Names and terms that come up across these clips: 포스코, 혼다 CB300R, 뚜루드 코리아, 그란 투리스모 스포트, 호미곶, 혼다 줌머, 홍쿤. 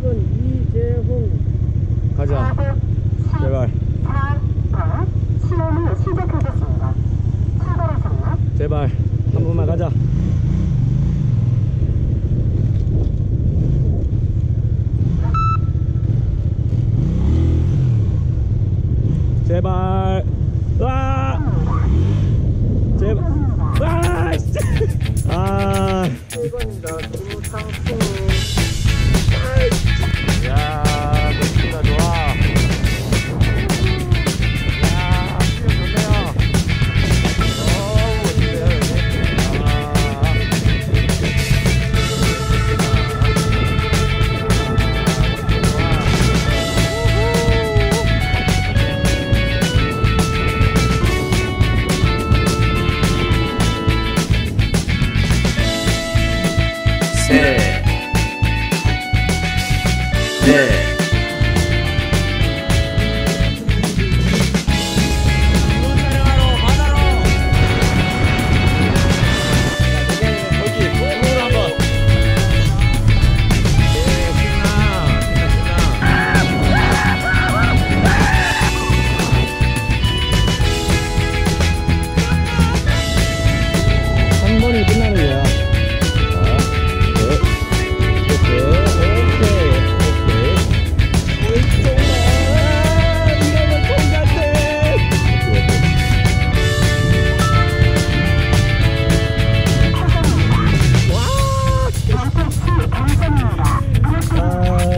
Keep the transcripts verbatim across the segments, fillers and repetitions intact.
정답은 이재홍. 가자. 제발. 시험을 시작하겠습니다. 차가워서. 제발 한 번만 가자. 제발. 와. 제발. 와. 아. 이번입니다. 상승. 야, 멋지다, 좋아. 야, 시험 좋네요. 너무 멋지네요.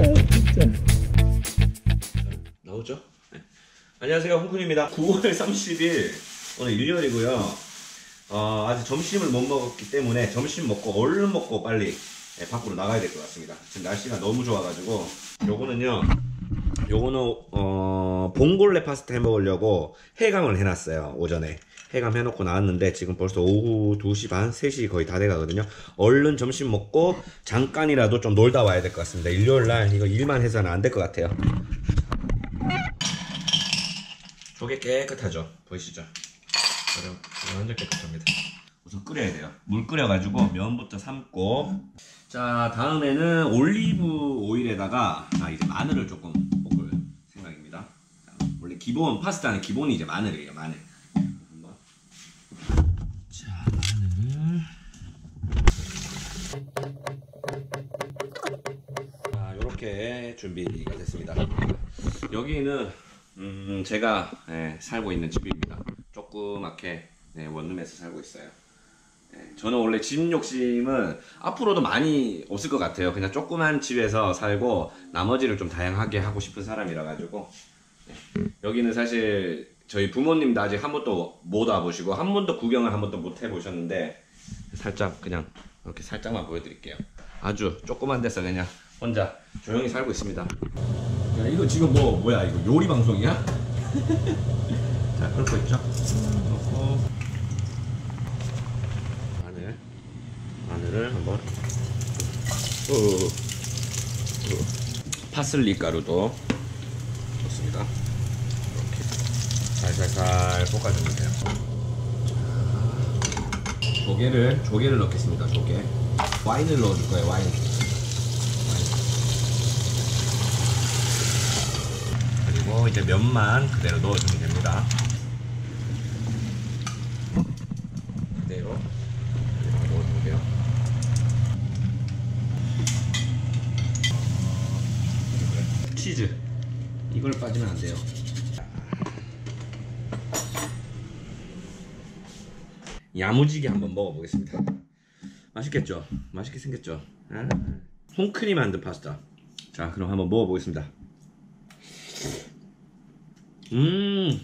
네. 안녕하세요, 홍쿤입니다. 구월 삼십일 오늘 일요일이고요. 어, 아직 점심을 못 먹었기 때문에 점심 먹고 얼른 먹고 빨리 예, 밖으로 나가야 될 것 같습니다. 지금 날씨가 너무 좋아가지고 요거는요 요거는 어, 봉골레 파스타 해 먹으려고 해감을 해놨어요. 오전에 해감 해놓고 나왔는데 지금 벌써 오후 두 시 반 세 시 거의 다 돼가거든요. 얼른 점심 먹고 잠깐이라도 좀 놀다 와야 될 것 같습니다. 일요일날 이거 일만 해서는 안 될 것 같아요. 저게 깨끗하죠? 보이시죠? 완전 깨끗합니다. 우선 끓여야 돼요. 물 끓여가지고 면부터 삶고, 자 다음에는 올리브 오일에다가 아, 이제 마늘을 조금 볶을 생각입니다. 자, 원래 기본 파스타는 기본이 이제 마늘이에요. 마늘. 한번. 자 마늘을. 자 이렇게 준비가 됐습니다. 여기는. 음, 제가 예, 살고 있는 집입니다. 조그맣게 예, 원룸에서 살고 있어요. 예, 저는 원래 집 욕심은 앞으로도 많이 없을 것 같아요. 그냥 조그만 집에서 살고 나머지를 좀 다양하게 하고 싶은 사람이라 가지고 예, 여기는 사실 저희 부모님도 아직 한 번도 못 와보시고 한 번도 구경을 한 번도 못 해보셨는데 살짝 그냥 이렇게 살짝만 보여드릴게요. 아주 조그만 데서 그냥 혼자 조용히 살고 있습니다. 야, 이거 지금 뭐, 뭐야, 이거 요리 방송이야? 자, 끓고 있죠? 넣고 마늘, 마늘을 한번 오, 오, 오. 파슬리 가루도 좋습니다. 이렇게 살살살 볶아주면 돼요. 자, 조개를, 조개를 넣겠습니다, 조개. 와인을 넣어줄 거예요, 와인. 이제 면만 그대로 넣어주면 됩니다. 그대로 넣어주면 돼요. 치즈 이걸 빠지면 안 돼요. 야무지게 한번 먹어보겠습니다. 맛있겠죠? 맛있게 생겼죠? 홍큰이 만든 파스타. 자 그럼 한번 먹어보겠습니다. 음,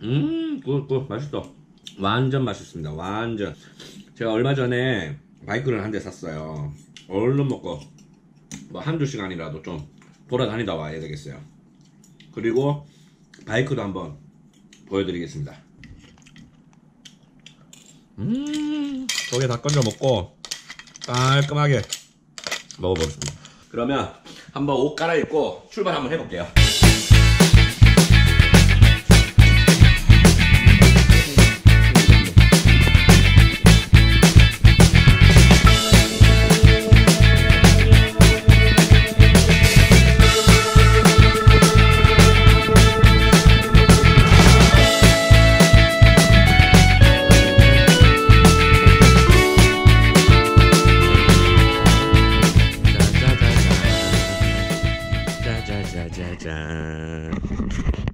음, 굿, 굿, 맛있어. 완전 맛있습니다. 완전. 제가 얼마 전에 바이크를 한 대 샀어요. 얼른 먹고, 뭐, 한두 시간이라도 좀 돌아다니다 와야 되겠어요. 그리고 바이크도 한번 보여드리겠습니다. 음, 조개 다 건져 먹고, 깔끔하게 먹어보겠습니다. 그러면 한번 옷 갈아입고 출발 한번 해볼게요. 짠.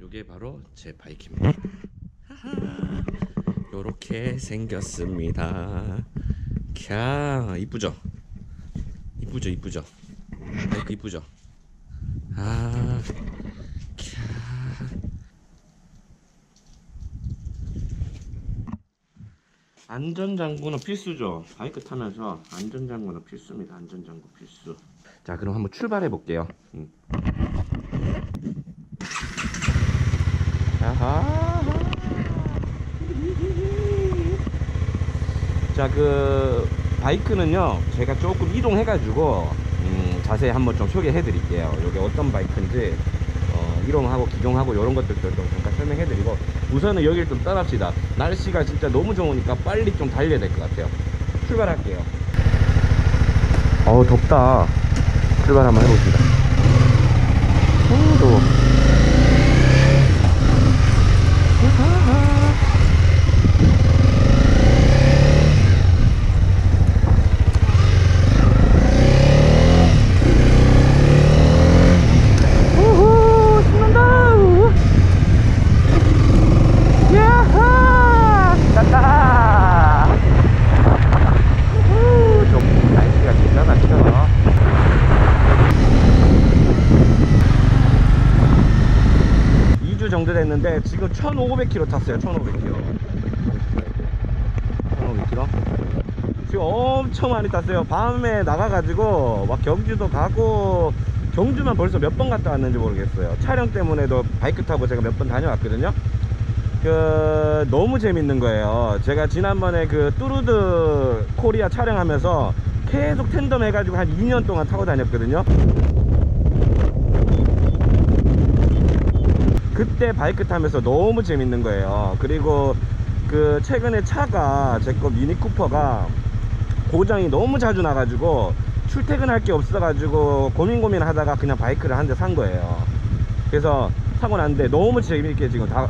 요게 바로 제 바이크입니다. 하하. 요렇게 생겼습니다. 캬, 이쁘죠? 이쁘죠, 이쁘죠? 바이크 이쁘죠? 아, 캬. 안전장구는 필수죠. 바이크 타면서 안전장구는 필수입니다. 안전장구 필수. 자, 그럼 한번 출발해 볼게요. 음. 아하. 자, 그 바이크는요, 제가 조금 이동해 가지고 음, 자세히 한번 좀 소개해 드릴게요. 이게 어떤 바이크인지, 어, 이동하고 기동하고 이런 것들도 좀 잠깐 설명해 드리고, 우선은 여기를 좀 떠납시다. 날씨가 진짜 너무 좋으니까 빨리 좀 달려야 될 것 같아요. 출발할게요. 어우, 덥다. 출발 한번 해봅시다. 오, 더워. 됐는데 지금 천오백 킬로미터 탔어요. 천오백 킬로미터 천오백 킬로미터 지금 엄청 많이 탔어요. 밤에 나가가지고 막 경주도 가고, 경주만 벌써 몇 번 갔다 왔는지 모르겠어요. 촬영 때문에도 바이크 타고 제가 몇 번 다녀왔거든요. 그 너무 재밌는 거예요. 제가 지난번에 그 뚜루드 코리아 촬영하면서 계속 텐덤 해가지고 한 이 년 동안 타고 다녔거든요. 그때 바이크 타면서 너무 재밌는 거예요. 그리고 그 최근에 차가, 제 거 미니쿠퍼가 고장이 너무 자주 나가지고 출퇴근할 게 없어가지고 고민 고민 하다가 그냥 바이크를 한 대 산 거예요. 그래서 사고 났는데 너무 재밌게 지금 다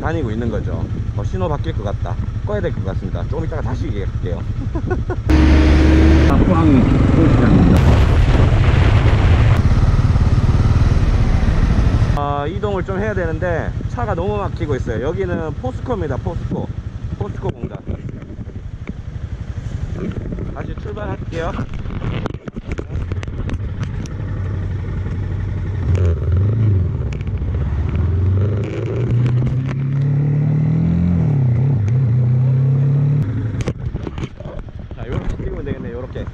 다니고 있는 거죠. 어, 신호 바뀔 것 같다. 꺼야 될 것 같습니다. 조금 이따가 다시 얘기할게요. 포항이 포항입니다. 어, 이동을 좀 해야 되는데 차가 너무 막히고 있어요. 여기는 포스코입니다. 포스코 포스코 공단. 다시 출발할게요. 자, 요렇게 뛰면 되겠네. 요렇게.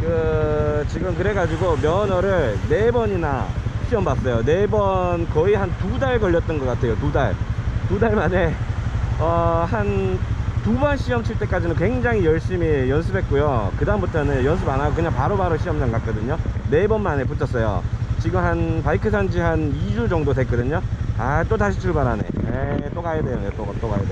그 지금 그래가지고 면허를 네 번이나 시험 봤어요. 네 번, 거의 한 두 달 걸렸던 것 같아요. 두 달. 두 달 만에, 어, 한 두 번 시험 칠 때까지는 굉장히 열심히 연습했고요. 그다음부터는 연습 안 하고 그냥 바로바로 시험장 갔거든요. 네 번 만에 붙었어요. 지금 한 바이크 산 지 한 이 주 정도 됐거든요. 아, 또 다시 출발하네. 에이, 또 가야 되네. 또, 또 가야 돼.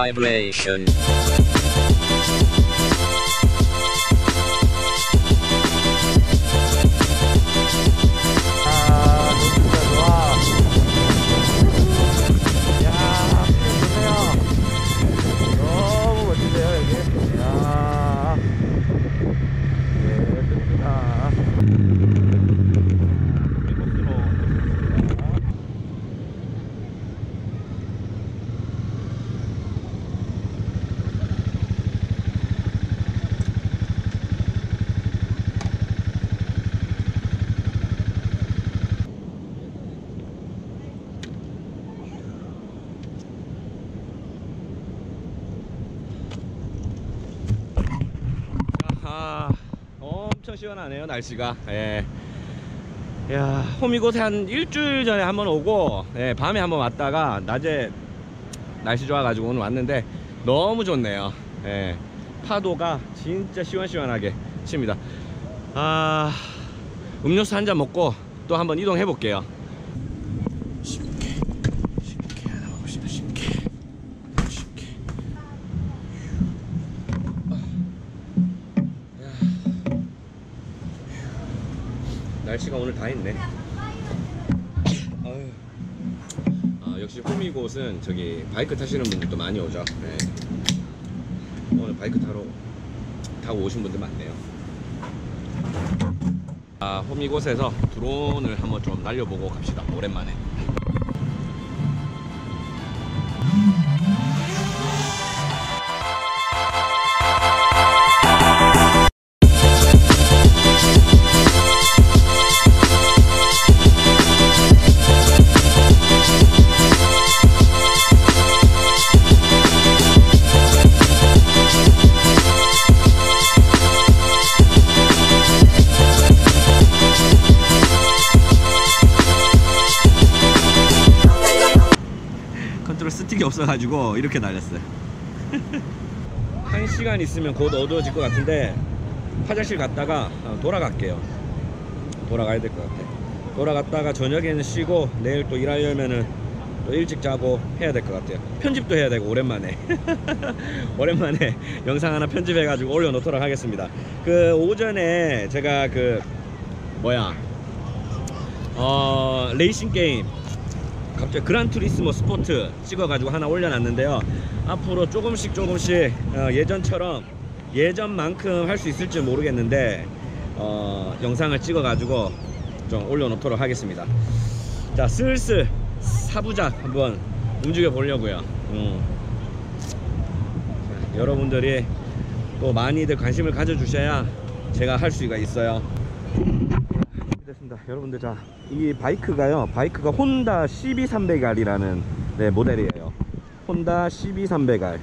Vibration. 시원하네요, 날씨가. 예. 야, 호미곶에 한 일주일 전에 한번 오고, 예, 밤에 한번 왔다가 낮에 날씨 좋아가지고 오늘 왔는데 너무 좋네요. 예, 파도가 진짜 시원시원하게 칩니다. 아, 음료수 한잔 먹고 또 한번 이동해 볼게요. 날씨가 오늘 다 했네. 아, 역시 호미곶은 저기 바이크 타시는 분들도 많이 오죠. 네. 오늘 바이크 타러 타고 오신 분들 많네요. 아, 호미곶에서 드론을 한번 좀 날려보고 갑시다. 오랜만에. 없어가지고 이렇게 날렸어요. 한 시간 있으면 곧 어두워질 것 같은데 화장실 갔다가 돌아갈게요. 돌아가야 될 것 같아. 돌아갔다가 저녁에는 쉬고 내일 또 일하려면은 또 일찍 자고 해야 될 것 같아요. 편집도 해야 되고 오랜만에 오랜만에 영상 하나 편집해가지고 올려놓도록 하겠습니다. 그 오전에 제가 그 뭐야 어 레이싱 게임 갑자기 그란 투리스모 스포트 찍어가지고 하나 올려놨는데요. 앞으로 조금씩 조금씩 예전처럼 예전만큼 할 수 있을지 모르겠는데 어, 영상을 찍어가지고 좀 올려놓도록 하겠습니다. 자, 슬슬 사부작 한번 움직여 보려고요. 음. 여러분들이 또 많이들 관심을 가져주셔야 제가 할 수가 있어요. 됐습니다. 여러분들, 자, 이 바이크가요, 바이크가 혼다 씨비 삼백 알 이라는 네, 모델이에요. 혼다 씨비 삼백 알.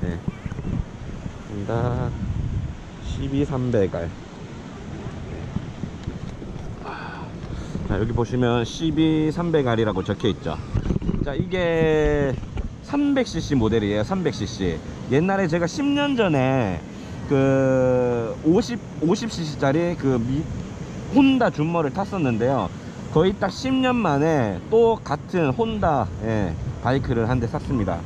네. 혼다 씨비 삼백 알. 자, 여기 보시면 씨비 삼백 알 이라고 적혀있죠. 자, 이게 삼백 씨씨 모델이에요. 삼백 씨씨. 옛날에 제가 십 년 전에 그 오십 씨씨 짜리 그 미 혼다 줌머를 탔었는데요. 거의 딱 십 년 만에 또 같은 혼다 예, 바이크를 한 대 샀습니다.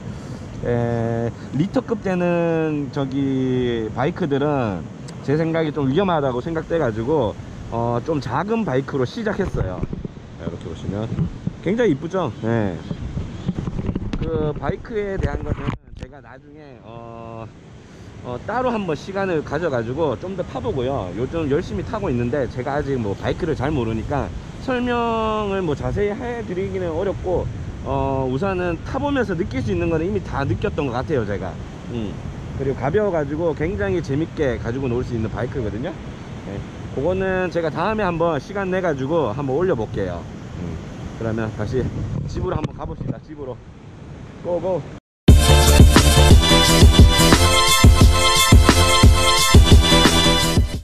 예, 리터급 되는 저기 바이크들은 제 생각이 좀 위험하다고 생각돼 가지고 어, 좀 작은 바이크로 시작했어요. 이렇게 보시면 굉장히 이쁘죠. 예. 그 바이크에 대한 것은 제가 나중에 어, 어, 따로 한번 시간을 가져가지고 좀 더 타보고요. 요즘 열심히 타고 있는데 제가 아직 뭐 바이크를 잘 모르니까 설명을 뭐 자세히 해드리기는 어렵고 어, 우선은 타보면서 느낄 수 있는 거는 이미 다 느꼈던 것 같아요, 제가. 음. 그리고 가벼워가지고 굉장히 재밌게 가지고 놀 수 있는 바이크거든요. 네. 그거는 제가 다음에 한번 시간 내가지고 한번 올려볼게요. 음. 그러면 다시 집으로 한번 가봅시다. 집으로 고고.